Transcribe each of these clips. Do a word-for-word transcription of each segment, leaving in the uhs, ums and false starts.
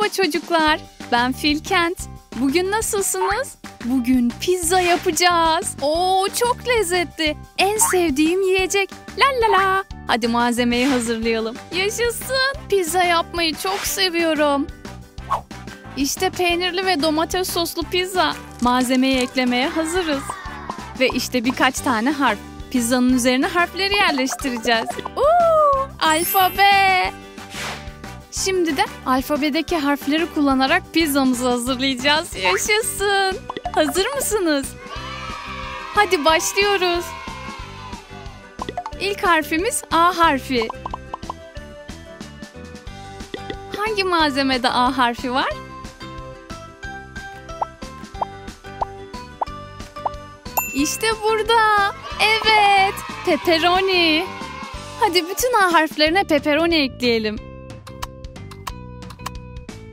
Merhaba çocuklar, ben Fil Kent. Bugün nasılsınız? Bugün pizza yapacağız. Oo, çok lezzetli. En sevdiğim yiyecek. La la la. Hadi malzemeyi hazırlayalım. Yaşasın. Pizza yapmayı çok seviyorum. İşte peynirli ve domates soslu pizza. Malzemeyi eklemeye hazırız. Ve işte birkaç tane harf. Pizzanın üzerine harfleri yerleştireceğiz. Uuu, alfabe. Şimdi de alfabedeki harfleri kullanarak pizzamızı hazırlayacağız. Yaşasın. Hazır mısınız? Hadi başlıyoruz. İlk harfimiz A harfi. Hangi malzemede A harfi var? İşte burada. Evet. Pepperoni. Hadi bütün A harflerine pepperoni ekleyelim.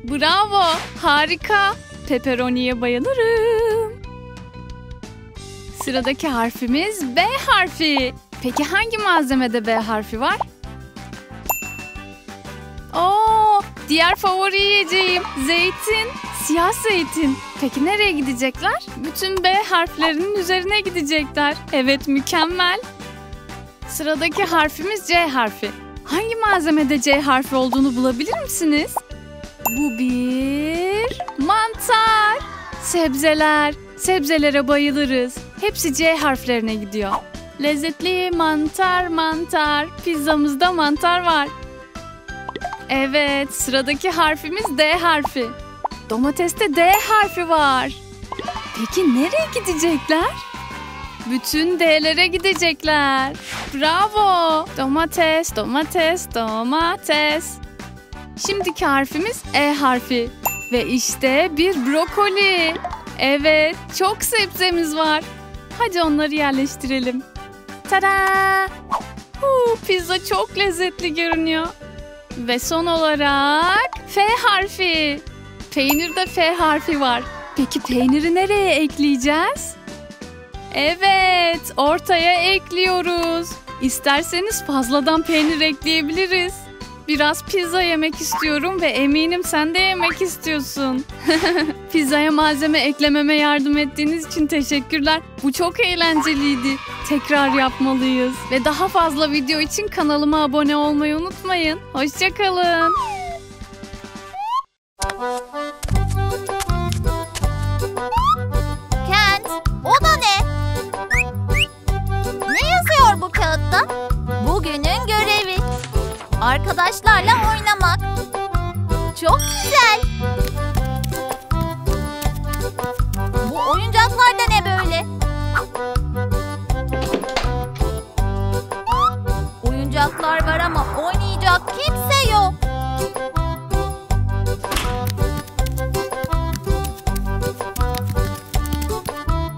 Bravo. Harika. Pepperoni'ye bayılırım. Sıradaki harfimiz B harfi. Peki hangi malzemede B harfi var? Oo, diğer favori yiyeceğim. Zeytin. Siyah zeytin. Peki nereye gidecekler? Bütün B harflerinin üzerine gidecekler. Evet, mükemmel. Sıradaki harfimiz C harfi. Hangi malzemede C harfi olduğunu bulabilir misiniz? Bu bir mantar. Sebzeler. Sebzelere bayılırız. Hepsi C harflerine gidiyor. Lezzetli mantar mantar. Pizzamızda mantar var. Evet, sıradaki harfimiz D harfi. Domateste D harfi var. Peki nereye gidecekler? Bütün D'lere gidecekler. Bravo. Domates, domates, domates. Şimdiki harfimiz E harfi. Ve işte bir brokoli. Evet, çok sebzemiz var. Hadi onları yerleştirelim. Tada! Uu, pizza çok lezzetli görünüyor. Ve son olarak F harfi. Peynirde F harfi var. Peki peyniri nereye ekleyeceğiz? Evet, ortaya ekliyoruz. İsterseniz fazladan peynir ekleyebiliriz. Biraz pizza yemek istiyorum ve eminim sen de yemek istiyorsun. Pizzaya malzeme eklememe yardım ettiğiniz için teşekkürler. Bu çok eğlenceliydi. Tekrar yapmalıyız. Ve daha fazla video için kanalıma abone olmayı unutmayın. Hoşçakalın. Arkadaşlarla oynamak. Çok güzel. Bu oyuncaklar da ne böyle? Oyuncaklar var ama oynayacak kimse yok.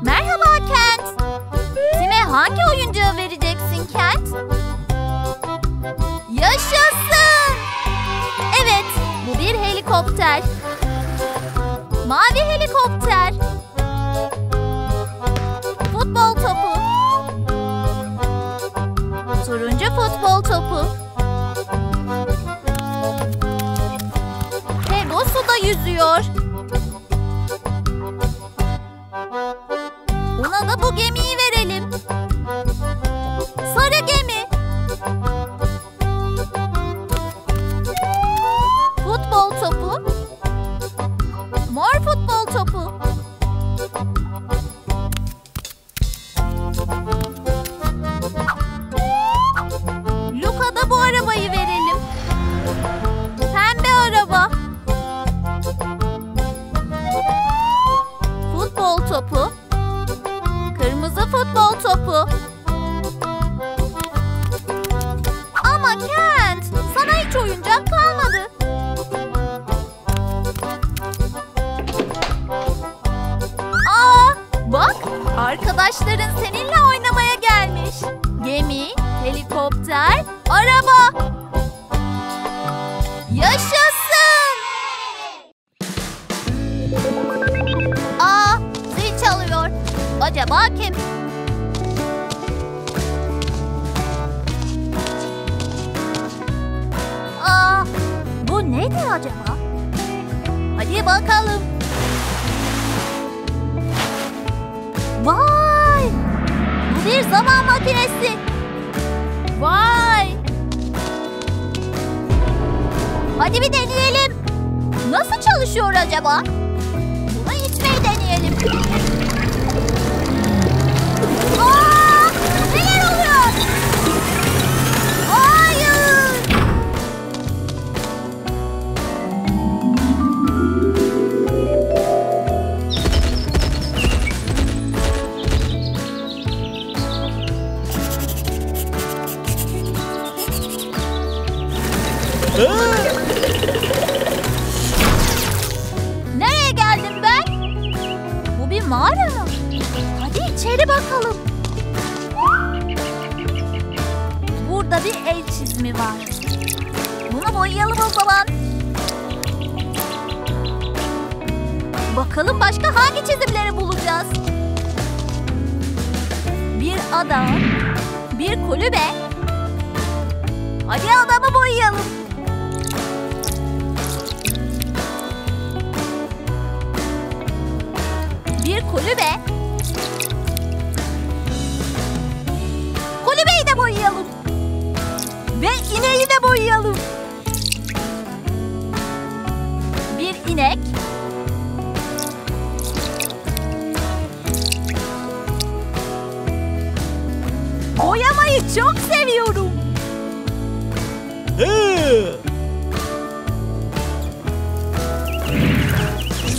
Merhaba Kent. Sim'e hangi oyuncağı vereceksin Kent? Yaşasın! Evet, bu bir helikopter. Mavi helikopter. Futbol topu. Turuncu futbol topu. Ve bu suda yüzüyor. Ona da bu gemiyi verelim. Sarı gemi. Topu, kırmızı futbol topu. Ama Kent, sana hiç oyuncak kalmadı. Aa, bak, arkadaşların seninle oynamaya gelmiş. Gemi, helikopter, araba. Yaşasın! Acaba kim? Aa, bu neydi acaba? Hadi bakalım. Vay! Bu bir zaman makinesi. Vay! Hadi bir deneyelim. Nasıl çalışıyor acaba? Bunu itmeyi deneyelim. Aa! Neler oluyor? Hayır! Nereye geldim ben? Bu bir mağara mı? Hadi içeri bakalım. Burada bir el çizimi var. Bunu boyayalım o zaman. Bakalım başka hangi çizimleri bulacağız? Bir adam, bir kulübe. Hadi adamı boyayalım. Bir kulübe. Kulübeyi de boyayalım. Ve ineği de boyayalım. Bir inek. Boyamayı çok seviyorum.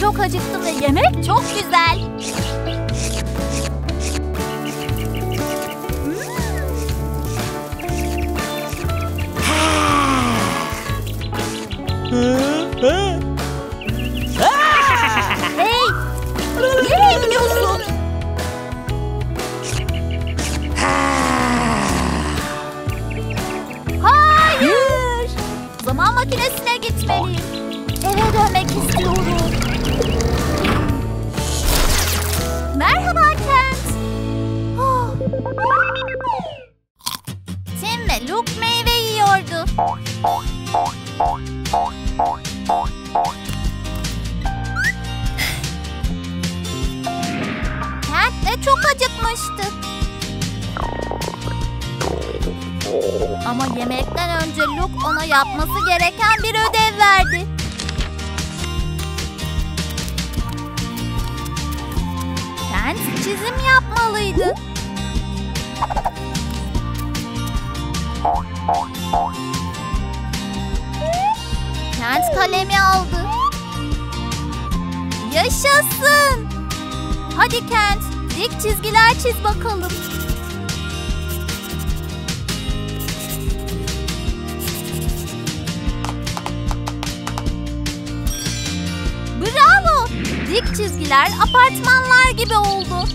Çok acıktım ve yemek çok güzel. Hey! Nereye gidiyorsun? Hayır! Zaman makinesine gitmeliyim. Eve dönmek istiyorum. Merhaba Kent. Tim ve Luke meyve yiyordu. Kent de çok acıkmıştı. Ama yemekten önce Luke ona yapması gereken bir ödev verdi. Kent çizim yapmalıydı. Kent kalemi aldı. Yaşasın! Hadi Kent, dik çizgiler çiz bakalım. Bravo! Dik çizgiler apartmanlar gibi oldu.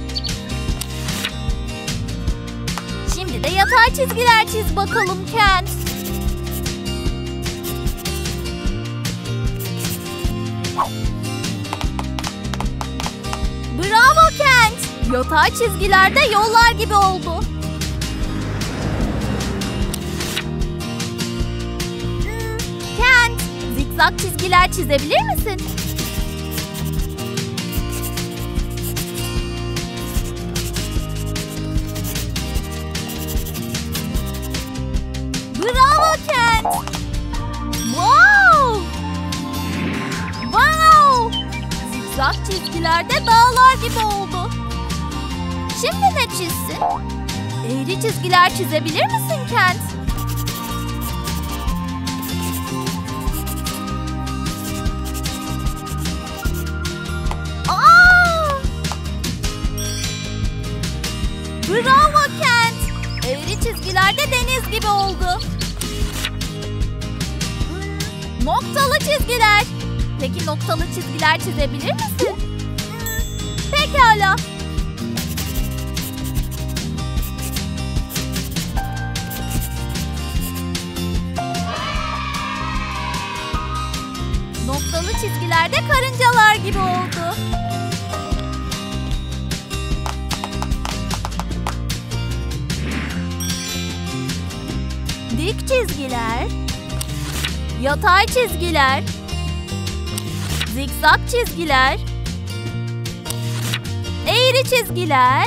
Şimdi de yatay çizgiler çiz bakalım Kent. Bravo Kent! Yatay çizgilerde yollar gibi oldu. Hmm, Kent, zikzak çizgiler çizebilir misin? Bravo Kent! Wow! Wow! Zikzak çizgilerde dağlar gibi oldu. Şimdi ne çizsin? Eğri çizgiler çizebilir misin Kent? Aa! Bravo Kent! Eğri çizgilerde deniz gibi oldu. Noktalı çizgiler. Peki noktalı çizgiler çizebilir misin? Pekala. Noktalı çizgilerde karıncalar gibi oldu. Dik çizgiler. Yatay çizgiler. zikzak çizgiler, eğri çizgiler,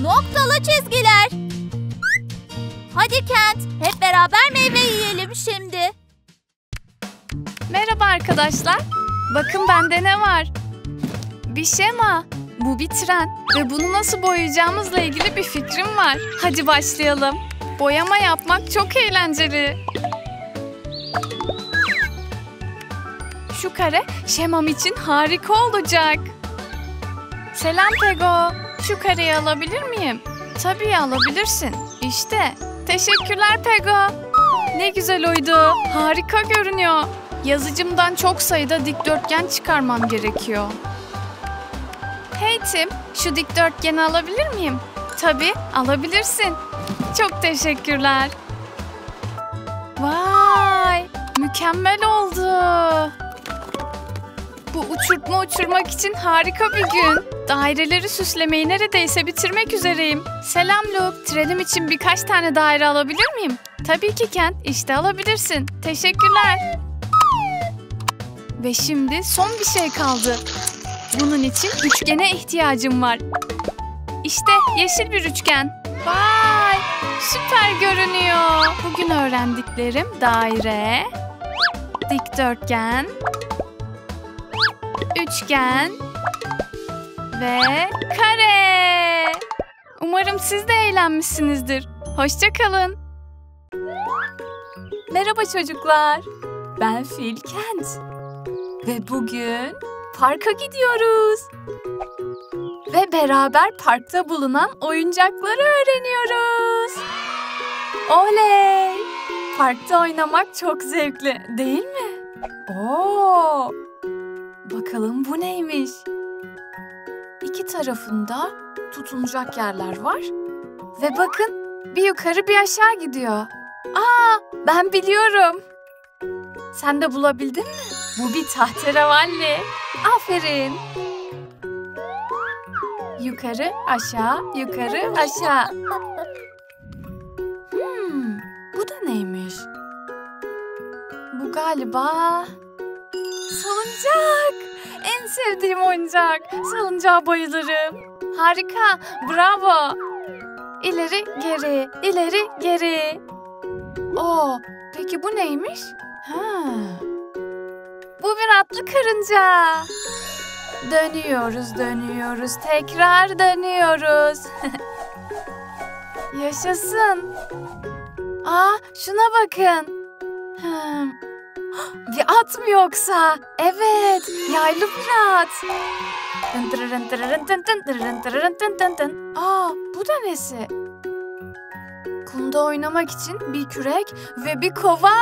noktalı çizgiler. Hadi Kent, hep beraber meyve yiyelim şimdi. Merhaba arkadaşlar. Bakın bende ne var? Bir şema. Bu bir tren ve bunu nasıl boyayacağımızla ilgili bir fikrim var. Hadi başlayalım. Boyama yapmak çok eğlenceli. Şu kare şemam için harika olacak. Selam Tego. Şu kareyi alabilir miyim? Tabii alabilirsin. İşte. Teşekkürler Tego. Ne güzel oydu. Harika görünüyor. Yazıcımdan çok sayıda dikdörtgen çıkarmam gerekiyor. Hey Tim, şu dikdörtgeni alabilir miyim? Tabii, alabilirsin. Çok teşekkürler. Vay, mükemmel oldu. Bu uçurtma uçurmak için harika bir gün. Daireleri süslemeyi neredeyse bitirmek üzereyim. Selam Luke, trenim için birkaç tane daire alabilir miyim? Tabii ki Kent, işte alabilirsin. Teşekkürler. Ve şimdi son bir şey kaldı. Bunun için üçgene ihtiyacım var. İşte yeşil bir üçgen. Vay! Süper görünüyor. Bugün öğrendiklerim daire, dikdörtgen, üçgen ve kare. Umarım siz de eğlenmişsinizdir. Hoşça kalın. Merhaba çocuklar. Ben Fil Kent. Ve bugün parka gidiyoruz. Ve beraber parkta bulunan oyuncakları öğreniyoruz. Oley! Parkta oynamak çok zevkli, değil mi? Oo! Bakalım bu neymiş? İki tarafında tutunacak yerler var. Ve bakın, bir yukarı bir aşağı gidiyor. Aa, ben biliyorum. Sen de bulabildin mi? Bu bir tahterevalli. Aferin. Yukarı, aşağı, yukarı, aşağı. Hmm, bu da neymiş? Bu galiba salıncak. En sevdiğim oyuncak. Salıncağa bayılırım. Harika, bravo. İleri, geri, ileri, geri. Oo, peki bu neymiş? Ha. Bu bir atlı karınca. Dönüyoruz, dönüyoruz, tekrar dönüyoruz. Yaşasın. Aa, şuna bakın. Hmm. Bir at mı yoksa? Evet, yaylı bir at. Aa, bu da nesi? Kumda oynamak için bir kürek ve bir kova.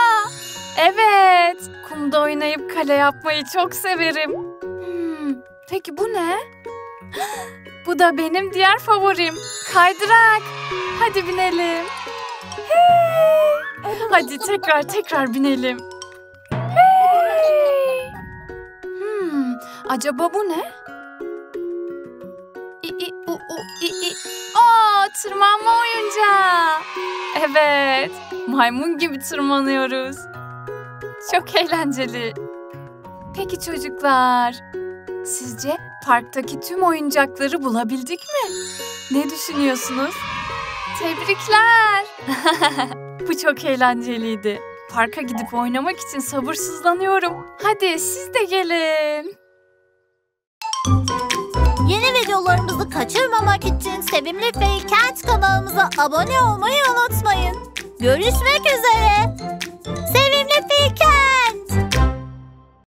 Evet, kumda oynayıp kale yapmayı çok severim. Hmm, peki bu ne? Bu da benim diğer favorim. Kaydırak. Hadi binelim. Hey! Hadi tekrar tekrar binelim. Hey! Hmm, acaba bu ne? İ, i, u, u, i, i. Aa, tırmanma oyuncağı. Evet, maymun gibi tırmanıyoruz. Çok eğlenceli. Peki çocuklar, sizce parktaki tüm oyuncakları bulabildik mi? Ne düşünüyorsunuz? Tebrikler. Bu çok eğlenceliydi. Parka gidip oynamak için sabırsızlanıyorum. Hadi siz de gelin. Yeni videolarımızı kaçırmamak için Sevimli Fil Kent kanalımıza abone olmayı unutmayın. Görüşmek üzere.